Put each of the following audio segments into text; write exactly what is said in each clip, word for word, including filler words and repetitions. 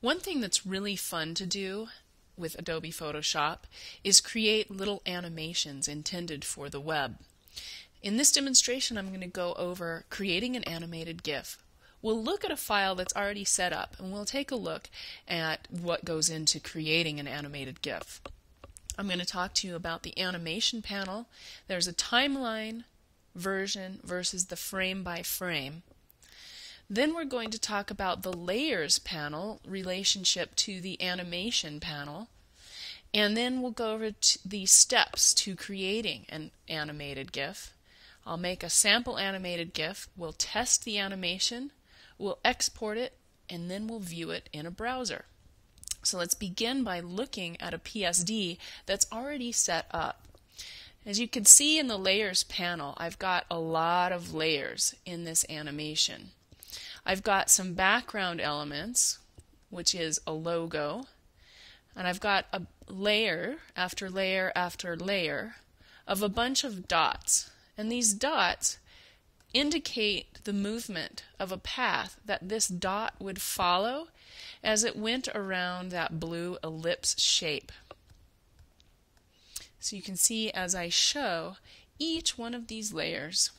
One thing that's really fun to do with Adobe Photoshop is create little animations intended for the web. In this demonstration, I'm going to go over creating an animated GIF. We'll look at a file that's already set up, and we'll take a look at what goes into creating an animated GIF. I'm going to talk to you about the animation panel. There's a timeline version versus the frame by frame. Then we're going to talk about the layers panel relationship to the animation panel. And then we'll go over to the steps to creating an animated GIF. I'll make a sample animated GIF. We'll test the animation. We'll export it, and then we'll view it in a browser. So let's begin by looking at a P S D that's already set up. As you can see in the layers panel, I've got a lot of layers in this animation. I've got some background elements, which is a logo, and I've got a layer after layer after layer of a bunch of dots. And these dots indicate the movement of a path that this dot would follow as it went around that blue ellipse shape. So you can see as I show each one of these layers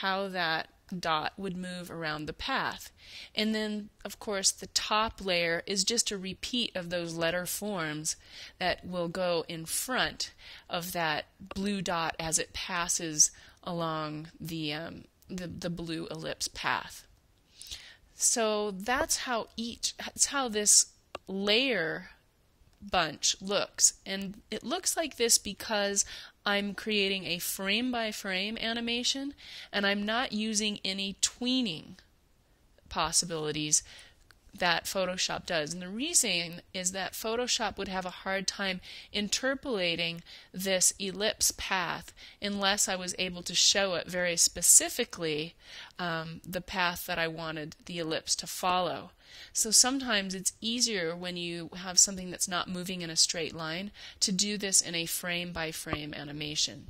how that dot would move around the path. And then, of course, the top layer is just a repeat of those letter forms that will go in front of that blue dot as it passes along the, um, the, the blue ellipse path. So that's how each, that's how this layer bunch looks. And it looks like this because I'm creating a frame by frame animation, and I'm not using any tweening possibilities that Photoshop does. And the reason is that Photoshop would have a hard time interpolating this ellipse path unless I was able to show it very specifically um, the path that I wanted the ellipse to follow. So sometimes it's easier when you have something that's not moving in a straight line to do this in a frame by frame animation.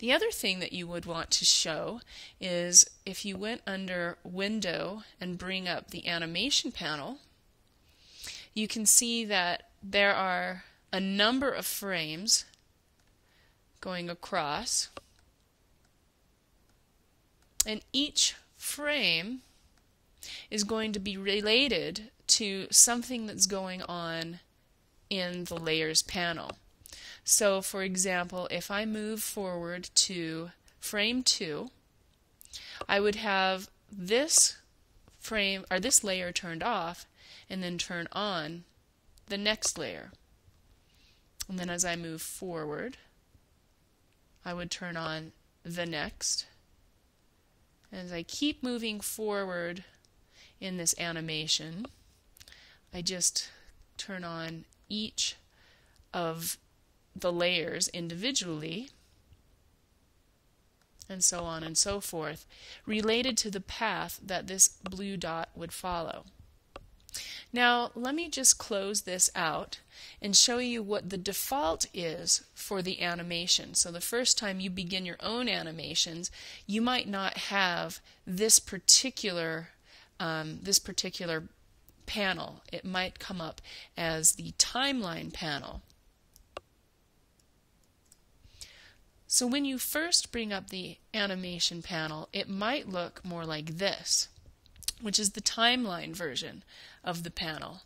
The other thing that you would want to show is if you went under Window and bring up the animation panel, you can see that there are a number of frames going across, and each frame is going to be related to something that's going on in the layers panel. So, for example, if I move forward to frame two, I would have this frame or this layer turned off, and then turn on the next layer. And then as I move forward, I would turn on the next. As I keep moving forward in this animation, I just turn on each of the layers individually, and so on and so forth, related to the path that this blue dot would follow. Now let me just close this out and show you what the default is for the animation. So the first time you begin your own animations, you might not have this particular um, this particular panel. It might come up as the timeline panel. So when you first bring up the animation panel, it might look more like this, which is the timeline version of the panel.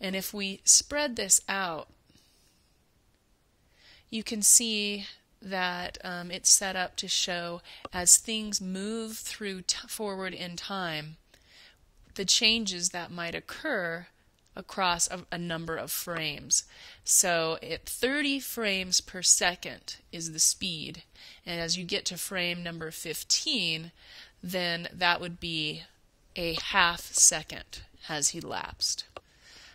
And if we spread this out, you can see that um, it's set up to show as things move through t- forward in time, the changes that might occur across a, a number of frames. So at thirty frames per second is the speed, and as you get to frame number fifteen, then that would be a half second has elapsed.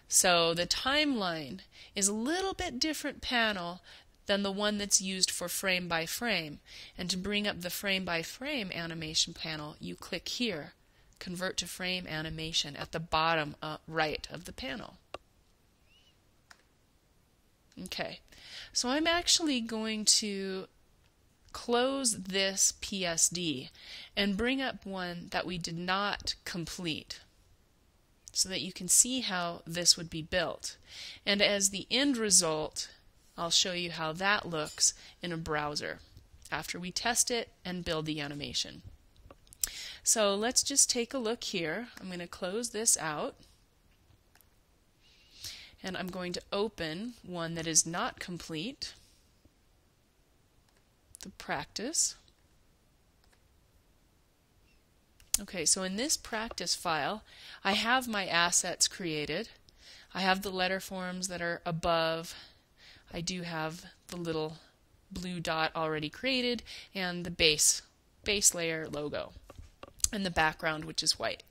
So the timeline is a little bit different panel than the one that's used for frame by frame. And to bring up the frame by frame animation panel, you click here, Convert to Frame Animation, at the bottom uh, right of the panel. Okay, so I'm actually going to close this P S D and bring up one that we did not complete. so that you can see how this would be built. And as the end result, I'll show you how that looks in a browser after we test it and build the animation. So let's just take a look here. I'm going to close this out, and I'm going to open one that is not complete, the practice. Okay, so in this practice file, I have my assets created. I have the letter forms that are above. I do have the little blue dot already created, and the base, base layer logo, and the background, which is white.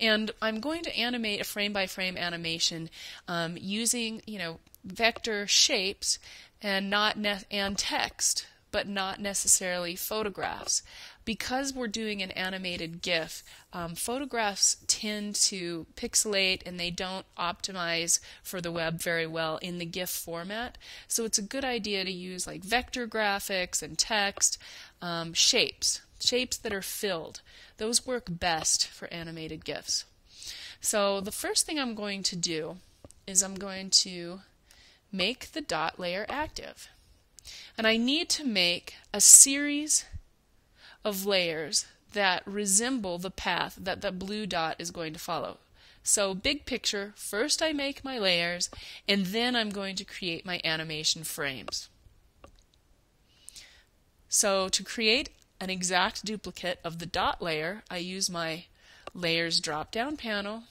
And I'm going to animate a frame-by-frame animation um, using, you know, vector shapes and not ne and text, but not necessarily photographs. Because we're doing an animated GIF, um, photographs tend to pixelate and they don't optimize for the web very well in the GIF format. So it's a good idea to use like vector graphics and text, um, shapes, shapes that are filled. Those work best for animated GIFs. So the first thing I'm going to do is I'm going to make the dot layer active. And I need to make a series of layers that resemble the path that the blue dot is going to follow. So big picture, first I make my layers, and then I'm going to create my animation frames. So to create an exact duplicate of the dot layer, I use my layers drop-down panel,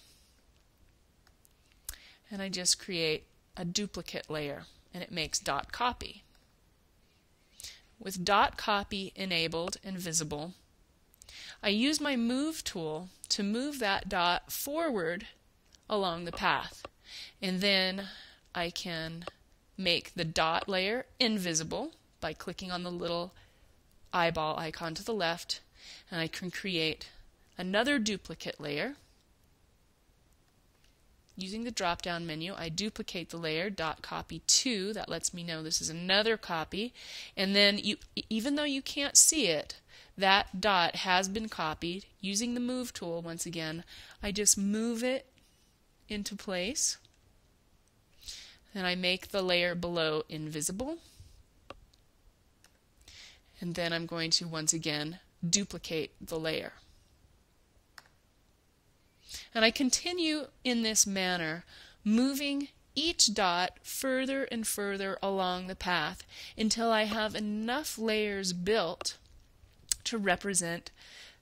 and I just create a duplicate layer, and it makes dot copy. With dot copy enabled and visible, I use my move tool to move that dot forward along the path, and then I can make the dot layer invisible by clicking on the little eyeball icon to the left, and I can create another duplicate layer. Using the drop-down menu, I duplicate the layer, dot copy two, that lets me know this is another copy, and then you, even though you can't see it, that dot has been copied. Using the move tool, once again, I just move it into place, and I make the layer below invisible, and then I'm going to, once again, duplicate the layer. And I continue in this manner, moving each dot further and further along the path until I have enough layers built to represent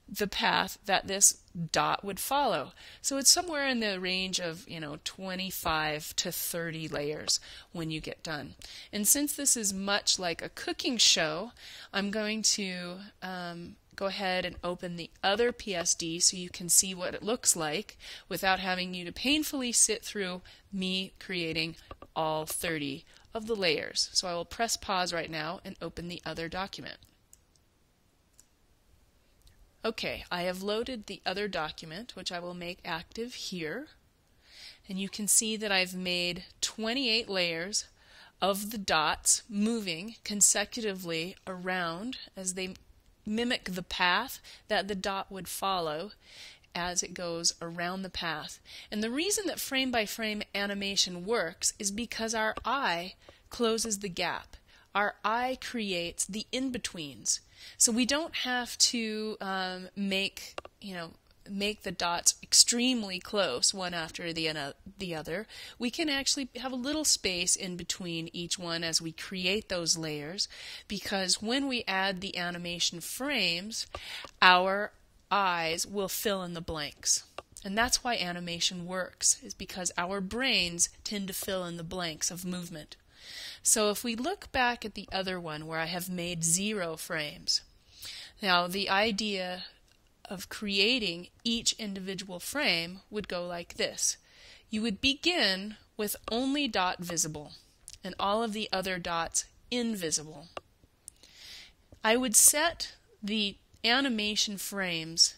the path that this dot would follow. So it's somewhere in the range of, you know, twenty-five to thirty layers when you get done. And since this is much like a cooking show, I'm going to um, go ahead and open the other P S D so you can see what it looks like without having you to painfully sit through me creating all thirty of the layers. So I will press pause right now and open the other document. Okay, I have loaded the other document, which I will make active here, and you can see that I've made twenty-eight layers of the dots moving consecutively around as they mimic the path that the dot would follow as it goes around the path. And the reason that frame by frame animation works is because our eye closes the gap. Our eye creates the in-betweens. So we don't have to um, make, you know, make the dots extremely close one after the, the other. We can actually have a little space in between each one as we create those layers, because when we add the animation frames, our eyes will fill in the blanks. And that's why animation works, is because our brains tend to fill in the blanks of movement. So if we look back at the other one where I have made zero frames, now the idea of creating each individual frame would go like this. You would begin with only dot visible and all of the other dots invisible. I would set the animation frames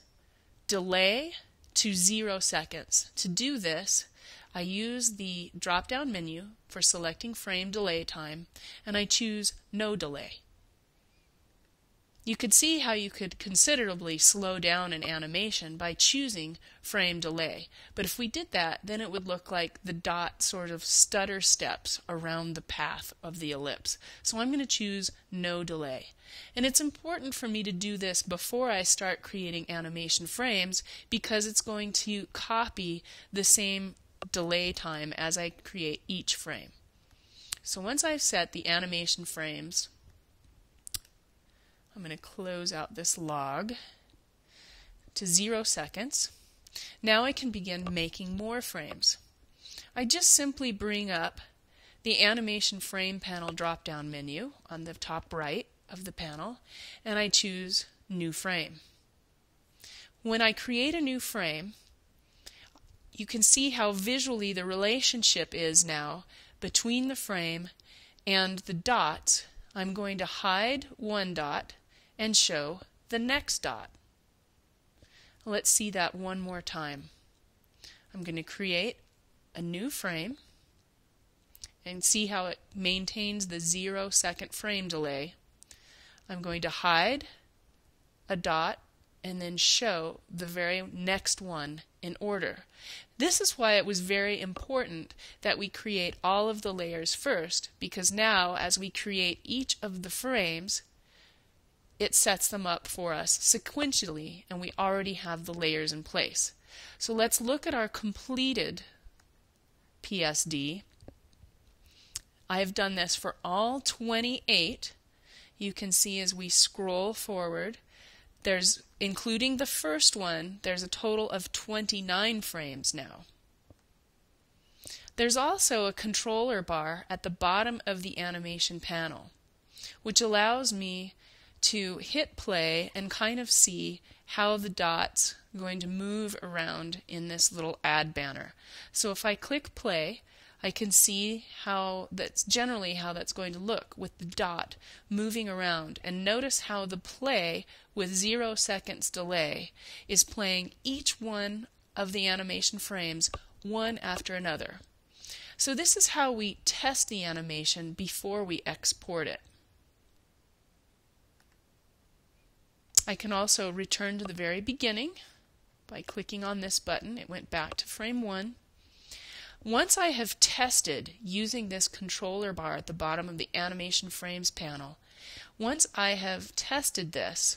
delay to zero seconds. To do this, I use the drop-down menu for selecting frame delay time, and I choose no delay. You could see how you could considerably slow down an animation by choosing frame delay. But if we did that, then it would look like the dot sort of stutter steps around the path of the ellipse. So I'm going to choose no delay. And it's important for me to do this before I start creating animation frames because it's going to copy the same delay time as I create each frame. So once I've set the animation frames, I'm going to close out this log to zero seconds. Now I can begin making more frames. I just simply bring up the animation frame panel drop-down menu on the top right of the panel and I choose new frame. When I create a new frame, you can see how visually the relationship is now between the frame and the dots. I'm going to hide one dot and show the next dot. Let's see that one more time. I'm going to create a new frame and see how it maintains the zero second frame delay. I'm going to hide a dot and then show the very next one in order. This is why it was very important that we create all of the layers first, because now as we create each of the frames, it sets them up for us sequentially and we already have the layers in place. So let's look at our completed P S D. I have done this for all twenty-eight. You can see as we scroll forward, there's, including the first one, there's a total of twenty-nine frames now. There's also a controller bar at the bottom of the animation panel, which allows me to hit play and kind of see how the dots are going to move around in this little ad banner. So if I click play, I can see how that's generally how that's going to look with the dot moving around, and notice how the play with zero seconds delay is playing each one of the animation frames one after another. So this is how we test the animation before we export it. I can also return to the very beginning by clicking on this button. It went back to frame one. Once I have tested using this controller bar at the bottom of the animation frames panel, once I have tested this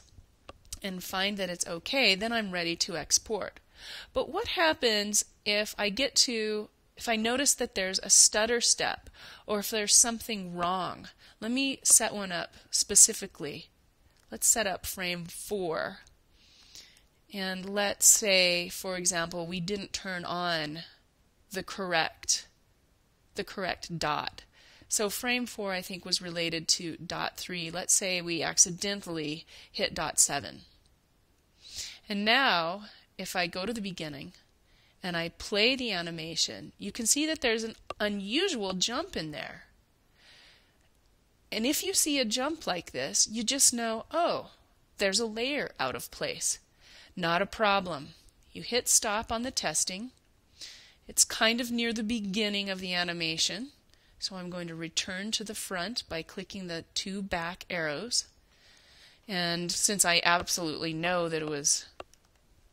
and find that it's okay, then I'm ready to export. But what happens if I get to, if I notice that there's a stutter step or if there's something wrong? Let me set one up specifically. Let's set up frame four. And let's say, for example, we didn't turn on the correct the correct dot. So frame four I think was related to dot three. Let's say we accidentally hit dot seven. And now if I go to the beginning and I play the animation, you can see that there's an unusual jump in there. And if you see a jump like this, you just know, oh, there's a layer out of place. Not a problem. You hit stop on the testing. It's kind of near the beginning of the animation, so I'm going to return to the front by clicking the two back arrows. And since I absolutely know that it was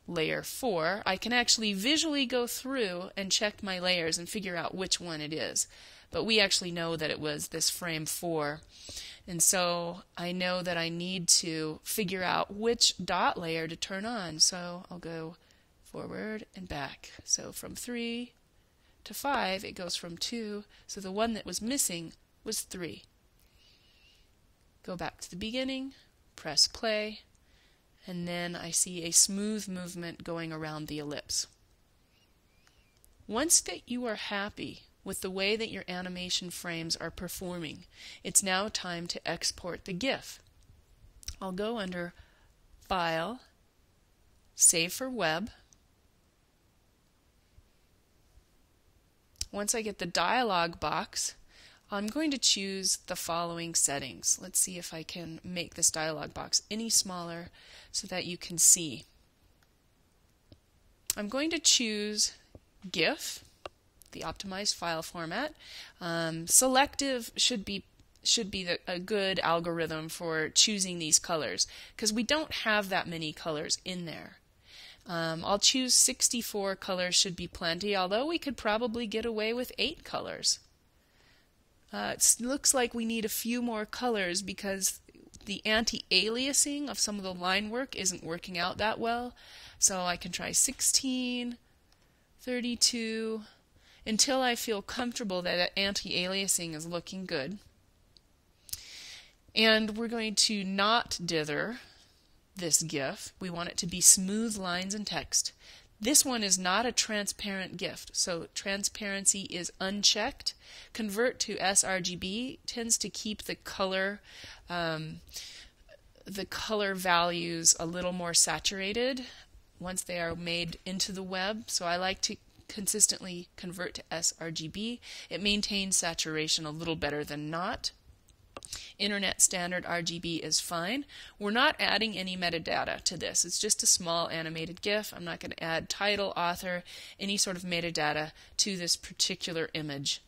layer four, I can actually visually go through and check my layers and figure out which one it is. But we actually know that it was this frame four. And so I know that I need to figure out which dot layer to turn on. So I'll go forward and back. So from three to five, it goes from two. So the one that was missing was three. Go back to the beginning, press play, and then I see a smooth movement going around the ellipse. Once that you are happy with the way that your animation frames are performing, it's now time to export the GIF. I'll go under File, Save for Web. Once I get the dialog box, I'm going to choose the following settings. Let's see if I can make this dialog box any smaller so that you can see. I'm going to choose GIF, the optimized file format. Um, selective should be should be a good algorithm for choosing these colors, because we don't have that many colors in there. Um, I'll choose sixty-four colors, should be plenty, although we could probably get away with eight colors. Uh, it looks like we need a few more colors because the anti-aliasing of some of the line work isn't working out that well. So I can try sixteen, thirty-two, until I feel comfortable that anti-aliasing is looking good. And we're going to not dither this GIF. We want it to be smooth lines and text. This one is not a transparent GIF, so transparency is unchecked. Convert to sRGB tends to keep the color, um, the color values a little more saturated once they are made into the web. So I like to consistently convert to sRGB. It maintains saturation a little better than not. Internet standard R G B is fine. We're not adding any metadata to this. It's just a small animated GIF. I'm not going to add title, author, any sort of metadata to this particular image.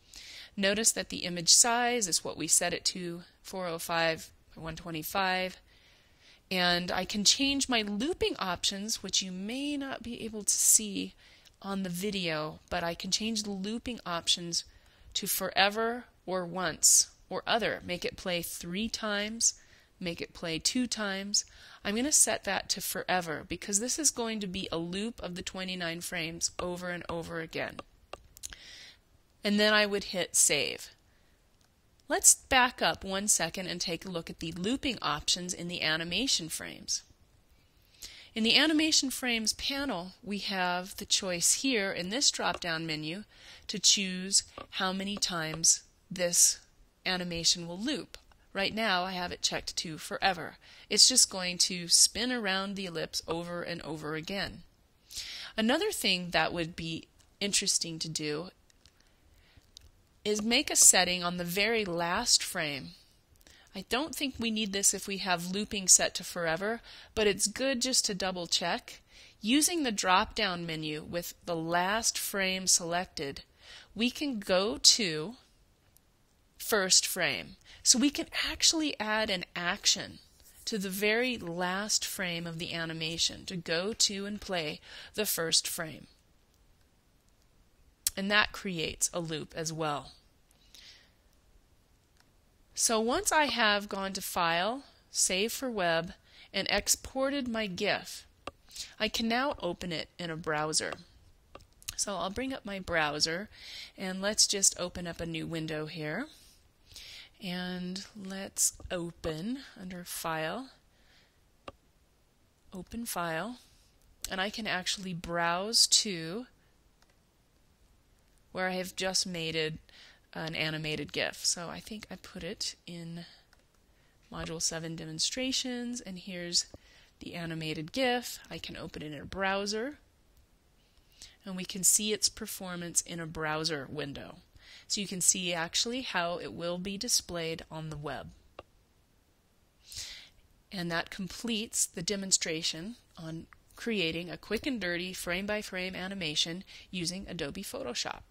Notice that the image size is what we set it to, four oh five by one twenty-five. And I can change my looping options, which you may not be able to see on the video, but I can change the looping options to forever or once or other. Make it play three times, make it play two times. I'm going to set that to forever because this is going to be a loop of the twenty-nine frames over and over again. And then I would hit save. Let's back up one second and take a look at the looping options in the animation frames. In the animation frames panel, we have the choice here in this drop-down menu to choose how many times this animation will loop. Right now I have it checked to forever. It's just going to spin around the ellipse over and over again. Another thing that would be interesting to do is make a setting on the very last frame. I don't think we need this if we have looping set to forever, but it's good just to double check. Using the drop-down menu with the last frame selected, we can go to first frame. So we can actually add an action to the very last frame of the animation to go to and play the first frame. And that creates a loop as well. So once I have gone to File, Save for Web, and exported my GIF, I can now open it in a browser. So I'll bring up my browser and let's just open up a new window here. And let's open under File, Open File, and I can actually browse to where I have just made an animated GIF. So I think I put it in Module seven Demonstrations, and here's the animated GIF. I can open it in a browser, and we can see its performance in a browser window. So you can see actually how it will be displayed on the web. And that completes the demonstration on creating a quick and dirty frame-by-frame animation using Adobe Photoshop.